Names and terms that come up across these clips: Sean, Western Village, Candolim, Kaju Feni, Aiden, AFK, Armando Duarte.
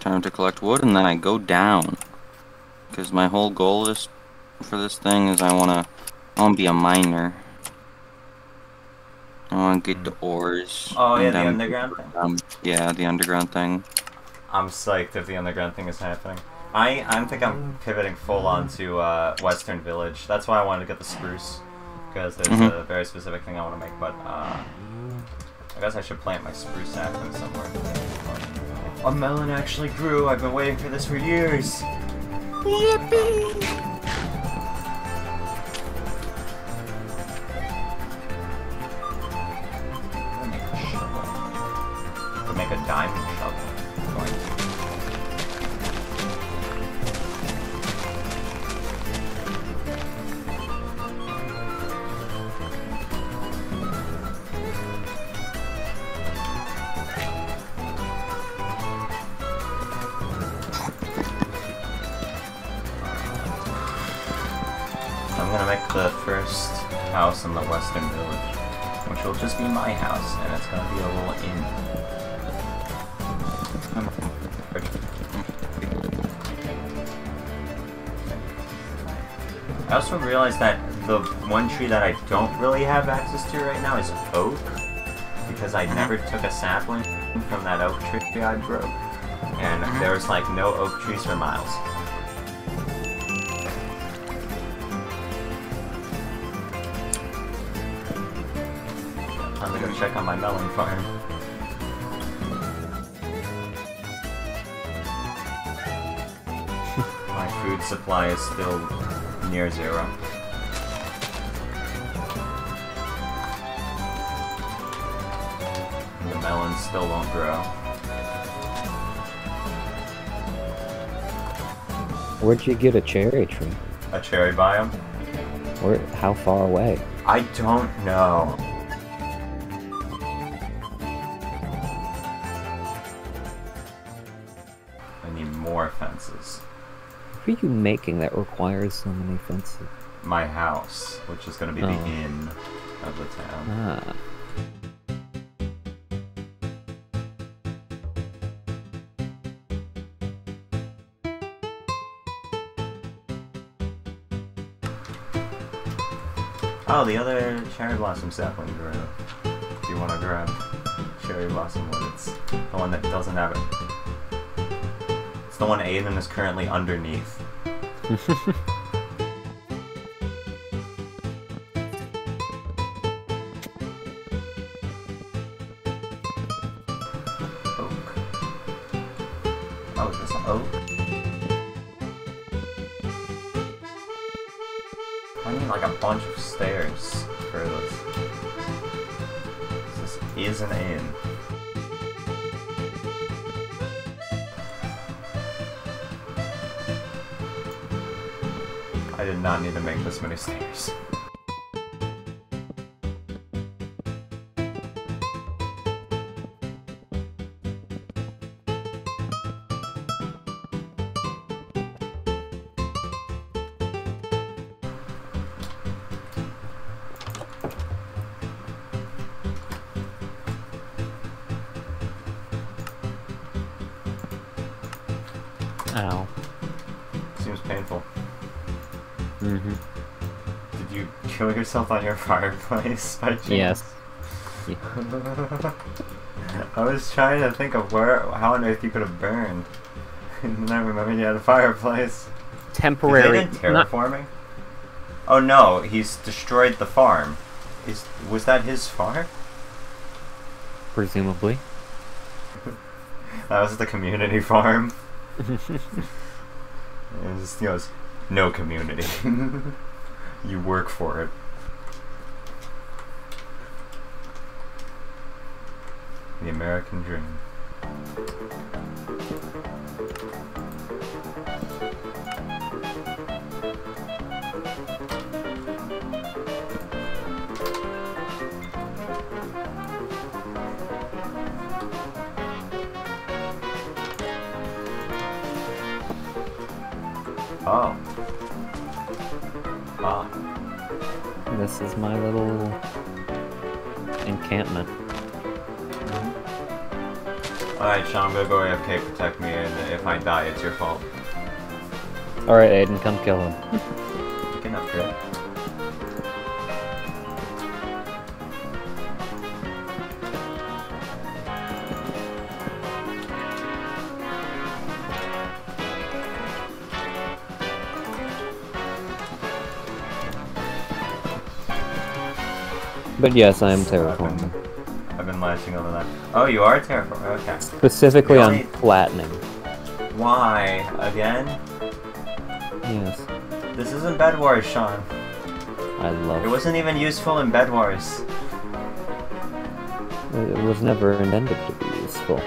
Time to collect wood, and then I go down. Because my whole goal is for this thing is I wanna be a miner. I wanna get the ores. Oh yeah, the underground thing. Yeah, the underground thing. I'm psyched if the underground thing is happening. I think I'm pivoting full on to Western Village. That's why I wanted to get the spruce, because there's a very specific thing I want to make. But I guess I should plant my spruce sapling somewhere. A melon actually grew. I've been waiting for this for years. Yippee! I can make a diamond shovel. The first house in the Western Village, which will just be my house, and it's gonna be a little inn. I also realized that the one tree that I don't really have access to right now is oak, because I never took a sapling from that oak tree I broke, and there was like no oak trees for miles. I'm gonna go check on my melon farm. My food supply is still near zero. And the melons still won't grow. Where'd you get a cherry tree? A cherry biome? Where? How far away? I don't know. Fences. What are you making that requires so many fences? My house, which is going to be the inn of the town. Oh, the other cherry blossom sapling grew. Do you want to grab cherry blossom one? It's the one that doesn't have it. It's the one Aiden is currently underneath. Oak. Oh, is this an oak? I need like a bunch of stairs for this. This is an inn. I did not need to make this many stairs. Ow. Seems painful. Mm-hmm. Did you kill yourself on your fireplace by chance? Yes. Yeah. I was trying to think of how on earth you could have burned. And I remembered you had a fireplace. Temporary. Is Aiden terraforming? Not... Oh no, he's destroyed the farm. Was that his farm? Presumably. That was the community farm. It just goes... No community. You work for it. The American dream. Oh. This is my little encampment. I Alright, Sean, I'm gonna go AFK, protect me, and if I die, it's your fault. Alright, Aiden, come kill him. Get up here. But yes, I am terraforming. I've been lashing over that. Oh, you are terraforming? Okay. Specifically on flattening. Why? Again? Yes. This isn't Bed Wars, Sean. I love it. It wasn't even useful in Bed Wars. It was never intended to be useful.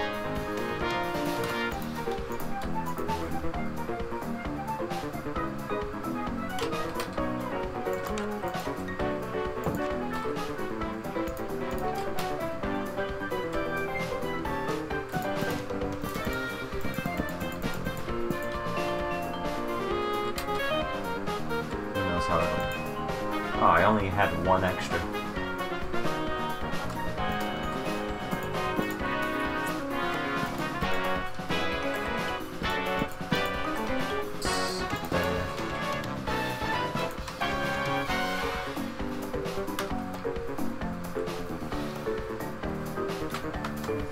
Oh, I only had one extra.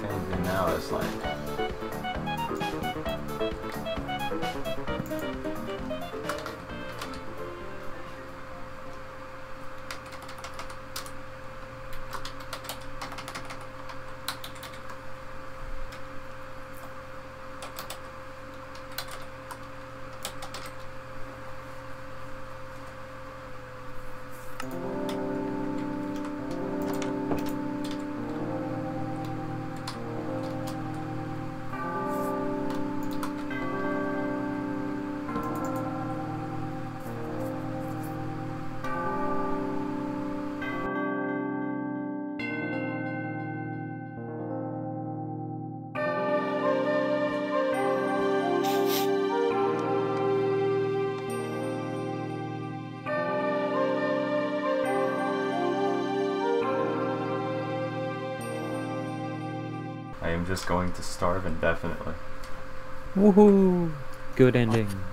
And now it's like... I am just going to starve indefinitely. Woohoo! Good ending.